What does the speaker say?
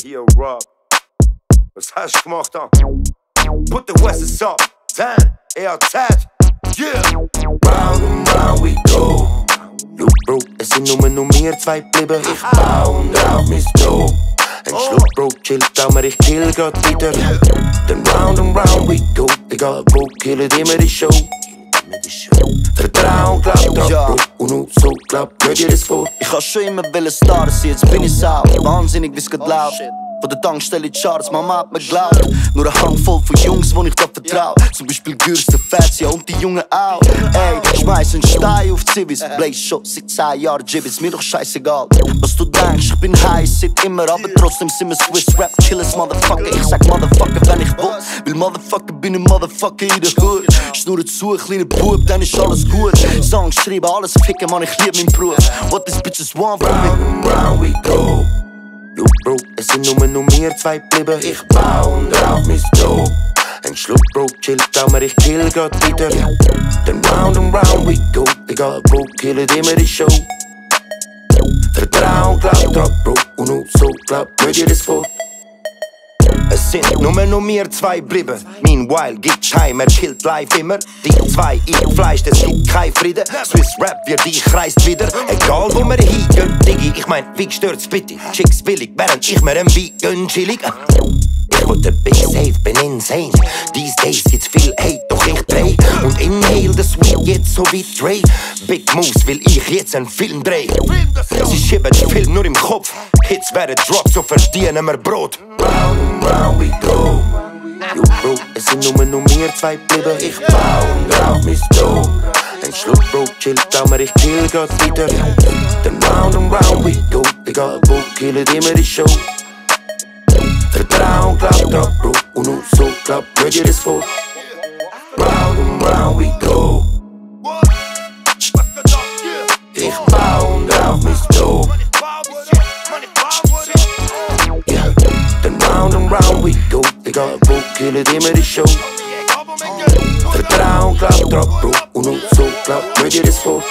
and he a rob. Was had je gemaakt dan? Put the Westers up, damn, er tijd, yeah. Round and round we go. Bro, sie noemen nur mir zwei bleiben. Ich bauen drauf mis Bro. Ein Schluck Bro, chill, aber ich kill grad wieder. Then round and round we go. Egal Bro, killet immer die Show. Vertrauen klappt ab, ja. Bro, und nur so klappt mir jedes vor. Ich hab schon immer wollen Star sein, jetzt bin ich sau. Wahnsinnig, wie's grad läuft. Von der Tankstelle Charts, Mama hat mir geglaubt. Nur eine Handvoll von Jungs, wo ich da vertraue. Zum Beispiel Gürs, der Fats, ja und die Jungen auch. Ey, schmeiß einen Stein auf die Zivis. Blaze schon seit 10 Jahren Jibbits, mir doch scheißegal. Was du denkst, ich bin heiß, seit immer, aber trotzdem sind wir Swiss Rap Killers, Motherfucker. Ich sag Motherfucker, wenn ich will, weil Motherfucker bin ein Motherfucker in der Hood. Schnurre zu, kleiner Bub, dann ist alles gut. Songs schreiben, alles ficken, man, ich lieb meinen Beruf. What these bitches want from me? Round and round we go. Bro, es sind nur mir zwei bleiben. Ich bau drauf mis Bro. Ein Schluck Bro, chill, aber ich kill grad wieder. Then round and round we go. Egal Bro, killet immer die Show. Vertrauen klappt ab Bro, und nur so klappt mir jedes vor. Es sind nur mir zwei bleiben. Meanwhile gibt Time, chillt live immer. Die zwei, ich Fleisch, es gibt kein Frieden. Swiss Rap, wir dich reist wieder. Egal wo wir hingehen, Diggi, ich mein, wie gestört's bitte? Chicks billig, während ich mir ein Wein gönn, chillig. Ich wollte ein bisschen safe, bin insane. These days gibt's viel Hate, doch ich dreh und inhale das Weed jetzt so wie Dre. Big Moves will ich jetzt einen Film drehen. Sie schieben den Film nur im Kopf. Hits werden Drops, so verdienen wir Brot. Round and round we go. Yo Bro, es sind nur mir zwei bleiben. Ich bau drauf mis Bro. Ein Schluck Bro, chill, aber ich kill grad wieder. Then round and round we go. Egal wo, killet immer die Show. Vertrauen klappt ab Bro, und nur so klappt mir jedes vor. Round and round we go. Ich bau drauf mis Bro. Round and round we go. Egal Bro, killet immer die Show. Vertrauen klappt ab Bro, und nur so klappt mir jedes vor.